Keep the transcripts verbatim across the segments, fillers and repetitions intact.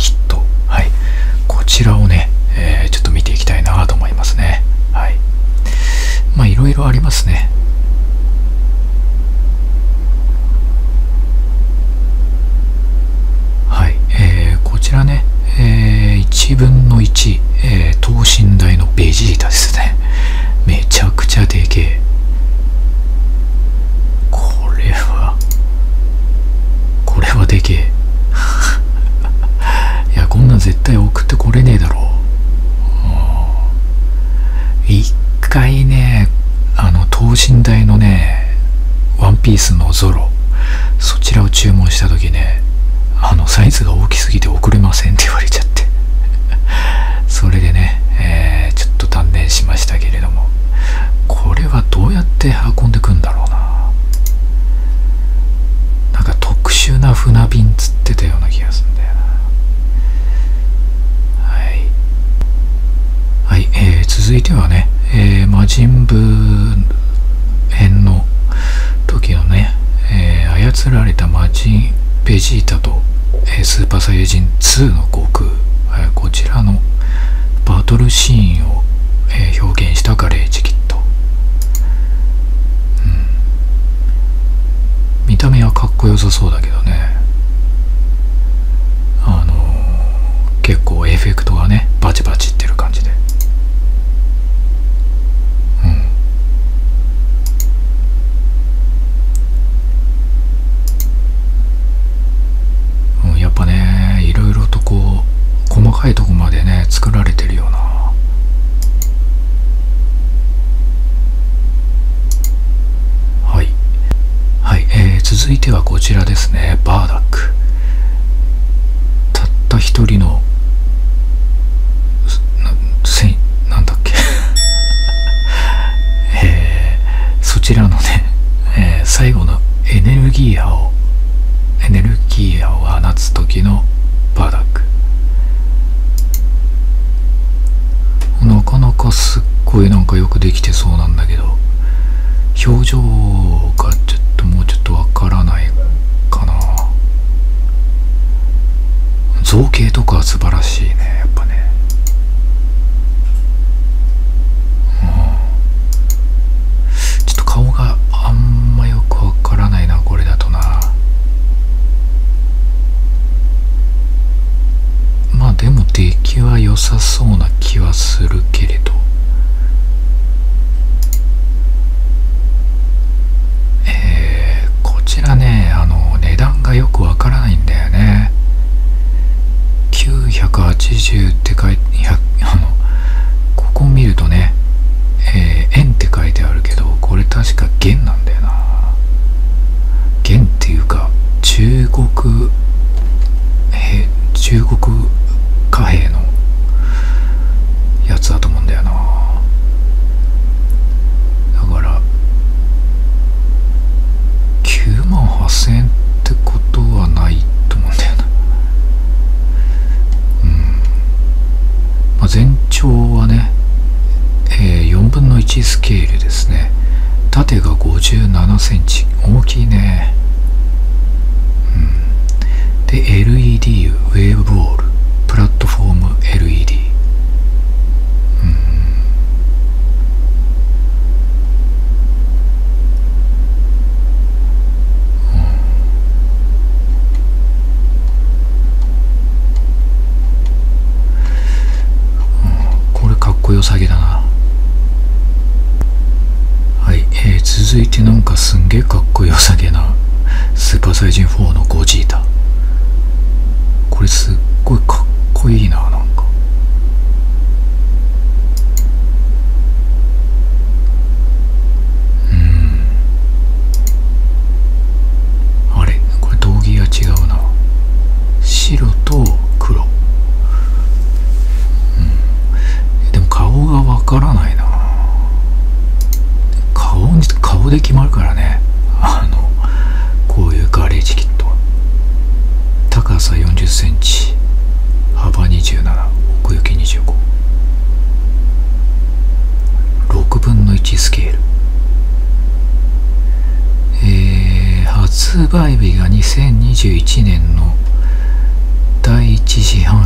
キット、はい、こちらをね、えー、ちょっと見ていきたいなと思いますね。はい、まあいろいろありますね。はい、えー、こちらね、えー、いちぶんのいち、えー、等身大のベジータですね。めちゃくちゃでけえ。これはこれはでけえ。いや、こんなん絶対送ってこれねえだろう。一回ね、あの等身大のねワンピースのゾロ、そちらを注文した時ね、あのサイズが大きすぎて送れませんって言われちゃって、それでね、えー、ちょっと断念しましたけれども、これはどうやって運んでくんだろうな。なんか特殊な船便つってたような気がするんだよな。はい、えー、続いてはね、えー、魔人ブー編の時のね、えー、操られた魔人ベジータと、えー、スーパーサイヤ人ツーの悟空、えー、こちらのバトルシーンを、えー、表現したガレージキット、うん、見た目はかっこよさそうだけどね、あのー、結構エフェクトがねバチバチってる感じで、深いとこまでね作られてるような。はい、はい、えー、続いてはこちらですね。バーダック、たった一人のなせんなんだっけ、えー、そちらのね、えー、最後のエネルギー波をエネルギー波を放つ時のバーダック、なかなかすっごいなんかよくできてそうなんだけど、表情がちょっともうちょっとわからないかな。造形とか素晴らしいね、やっぱね。うん、ちょっと顔があんまよくわからないな、これだとな。まあでも出来は良さそうな気はするけれど、えー、こちらね、あの値段がよくわからないんだよね。きゅうひゃくはちじゅうって書いて、あのここを見るとね、えー、円って書いてあるけど、これ確か元なんだよな。元っていうか中国へ中国貨幣のやつだと思うんだよな。だからきゅうまんはっせんえんってことはないと思うんだよな。うん、まあ、全長はね、えー、よんぶんのいちスケールですね。縦がごじゅうななセンチ、大きいね。うん、で エルイーディー ウェーブボールプラットフォーム エルイーディー、良さげだな。はい、えー、続いてなんかすんげえかっこよさげなスーパーサイジンフォーのゴジータ、これすっごいかっこいいな。なんかうん、あれこれ道着が違うな。白と黒、顔がわからないな。顔に顔で決まるからね、あのこういうガレージキットは。高さよんじゅっセンチ、幅にじゅうなな、奥行きにじゅうご、ろくぶんのいちスケール、えー、発売日がにせんにじゅういちねんの第一四半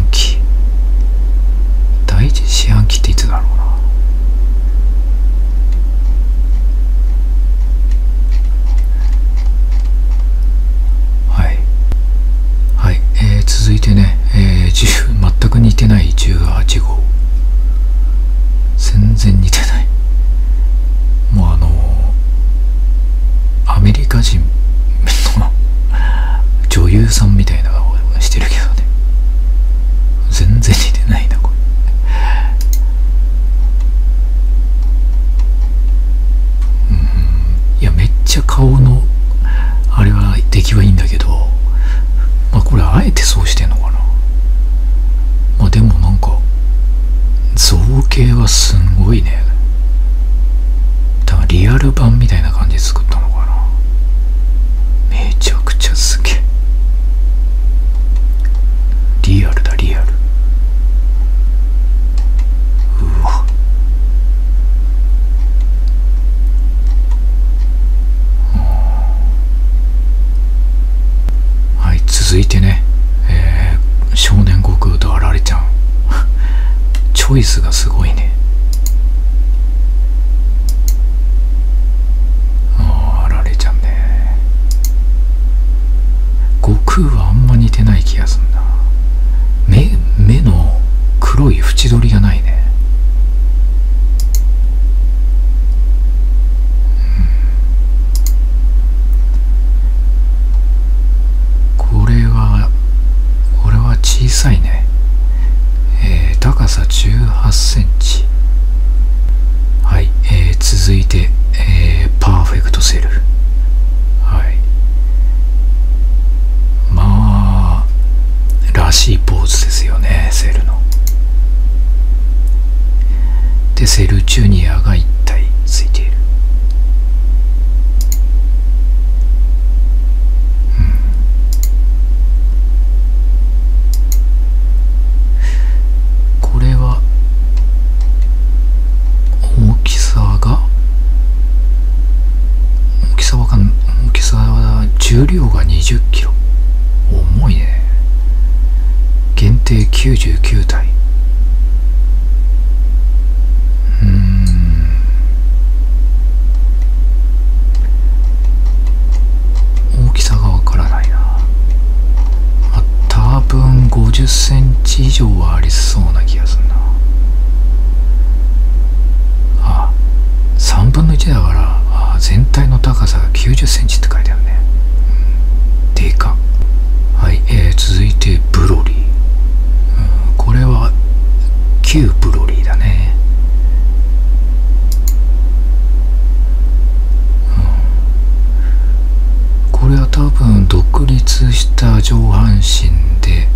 景はすごいね。多分リアル版みたいな感じで作ったのかな。めちゃくちゃすげえ。リアルだリアル。うわ。はい、続いてね、えー、少年悟空とあられちゃん。チョイスがすごいね。ああ、あられちゃんね。悟空はあんま似てない気がすんな。目、目の黒い縁取りがないね。うん、これは、これは小さいね。高さじゅうはちセンチ。はい、えー、続いて、えー、パーフェクトセル。はい。まあ、らしいポーズですよね、セルの。で、セルジュニアが一体ついている。重量がにじゅっキロ。重いね。限定きゅうじゅうきゅうたい。うーん。大きさがわからないな。まあ、多分ごじゅっセンチ以上はありそうな気がするな。あ、さんぶんのいちだから、あ、全体の高さがきゅうじゅっセンチって書いてあるね。でか。はい、えー、続いてブロリー、うん、これは旧ブロリーだね、うん、これは多分独立した上半身で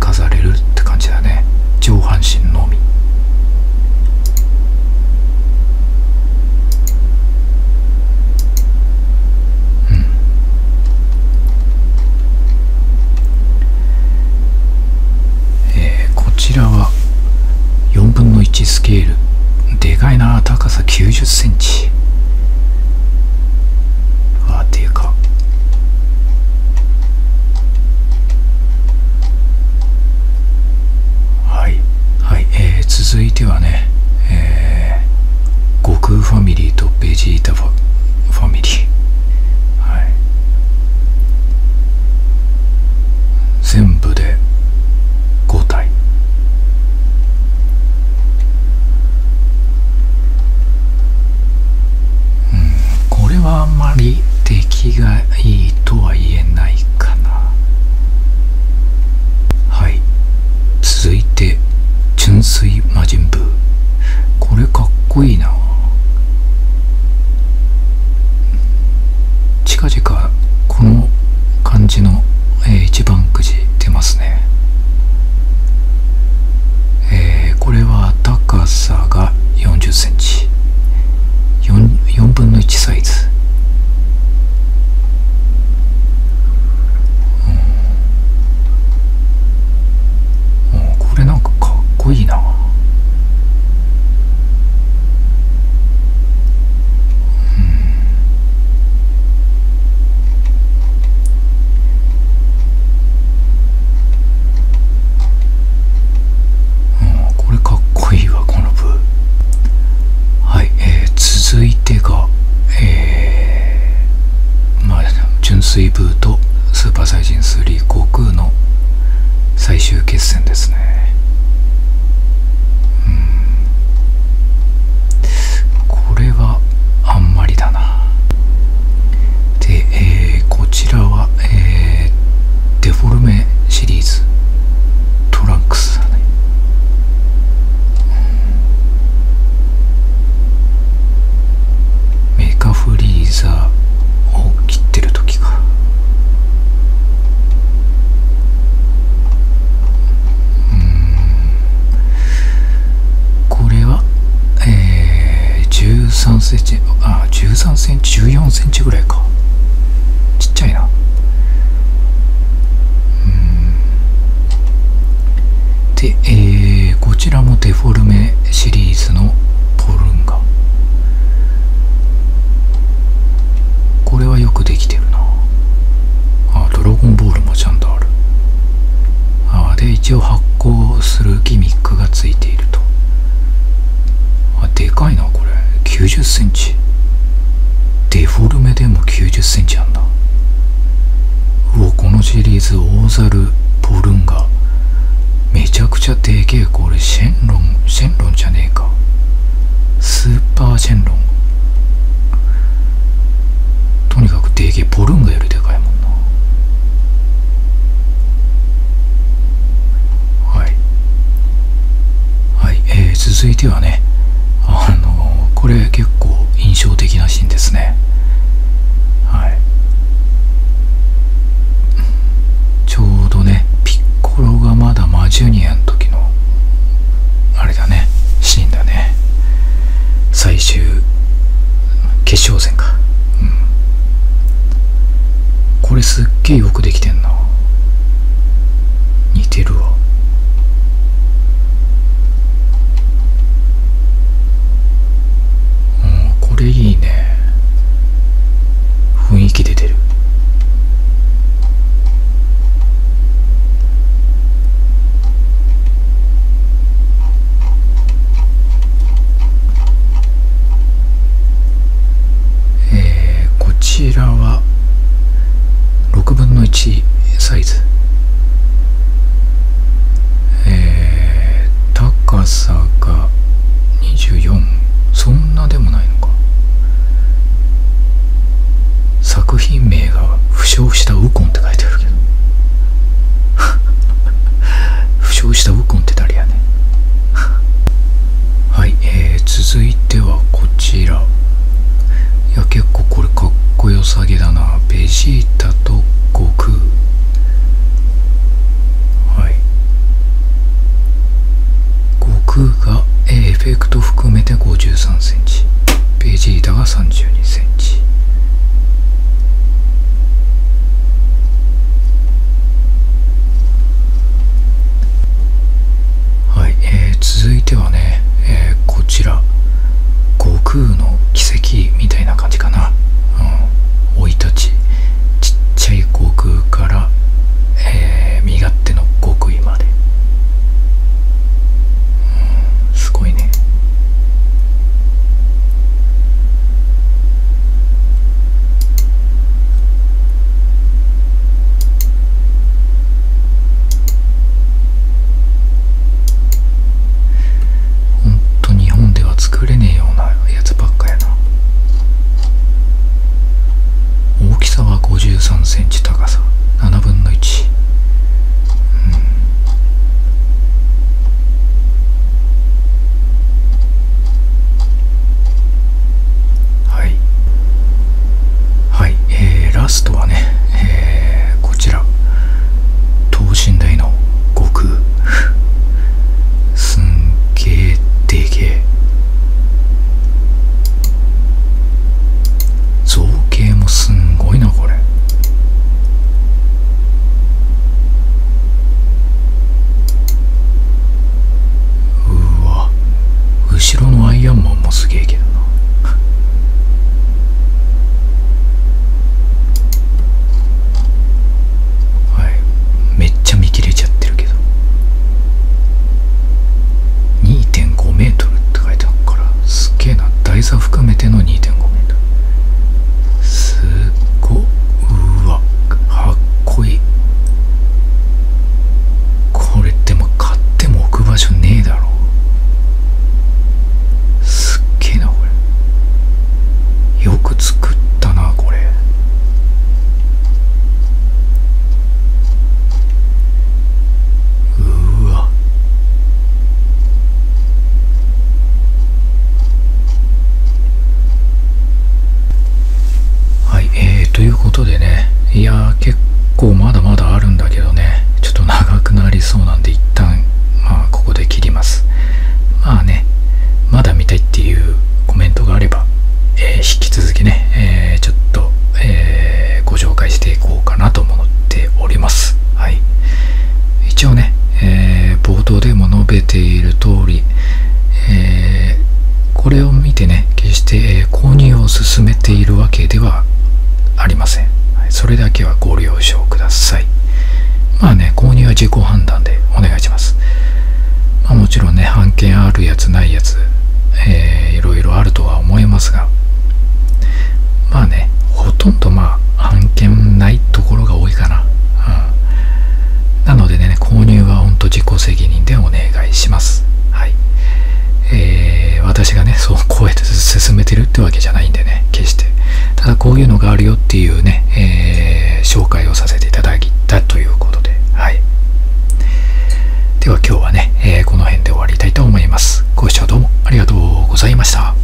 飾れるって感じだね。上半身のみ。こちらはよんぶんのいちスケール。でかいな。高さきゅうじゅっセンチ。わあ、でか。はいはい、えー、続いてはね、えー、悟空ファミリーとベジータファ、ファミリー。はい、全部でごたい。あんまり出来がいいとは言えないかな。はい、続いて純粋魔人ブー。これかっこいいな。近々この感じの、えー、一番くじ出ますね。えー、これは高さがよんじゅっセンチ。 よんぶんのいちサイズ。いいな。うん、うん、これかっこいいわ、この部。はい、えー、続いてが、えー、まあ純粋部とスーパーサイジンスリー悟空の最終決戦ですね。これはあんまりだな。で、えー、こちらは、えー、デフォルメシリーズ。トランクスだね。うん、メカフリーザーを切ってる時か。うん、じゅうさんセンチ、あ、じゅうさんセンチ、じゅうよんセンチぐらいか。ちっちゃいな。うん。で、えー、こちらもデフォルメシリーズのポルンガ。これはよくできてるな。あ、ドラゴンボールもちゃんとある。あ、で、一応発光するギミックがついていると。あ、でかいな、これ。きゅうじゅっセンチ。デフォルメでもきゅうじゅっセンチあんだ。うお、このシリーズ、大猿、ポルンガ。めちゃくちゃでけえ、これ、シェンロン、シェンロンじゃねえか。スーパーシェンロン。とにかくでけえ、ポルンガよりでかいもんな。はい。はい、えー、続いてはね、あのー、これ結構印象的なシーンですね。はい。ちょうどね、ピッコロがまだマジュニアの時の、あれだね、シーンだね。最終、決勝戦か。これすっげえよくできてんな。似てるわ。うん、これいいね。雰囲気出てる。えー、こちらはろくぶんのいちサイズ、えー、高さがにじゅうよん、そんなでもないのか。作品名が「負傷したウコン」って書いてあるけど負傷したウコンって誰やねはい、えー、続いてはこちら。いや、結構これかっこよさげだな。ベジータと悟空。はい。悟空がエフェクト含めてごじゅうさんセンチ、ベジータがさんじゅうにセンチ。まあね、購入は自己判断でお願いします。まあ、もちろんね、半券あるやつないやつ、えー、いろいろあるとは思いますが、まあね、ほとんどまあ、半券ないところが多いかな。うん、なのでね、購入は本当自己責任でお願いします。はい。えー、私がね、そう、こうやって進めてるってわけじゃないんでね、決して。ただこういうのがあるよっていうね、えー、紹介をさせていただいたということで、はい。では今日はね、えー、この辺で終わりたいと思います。ご視聴どうもありがとうございました。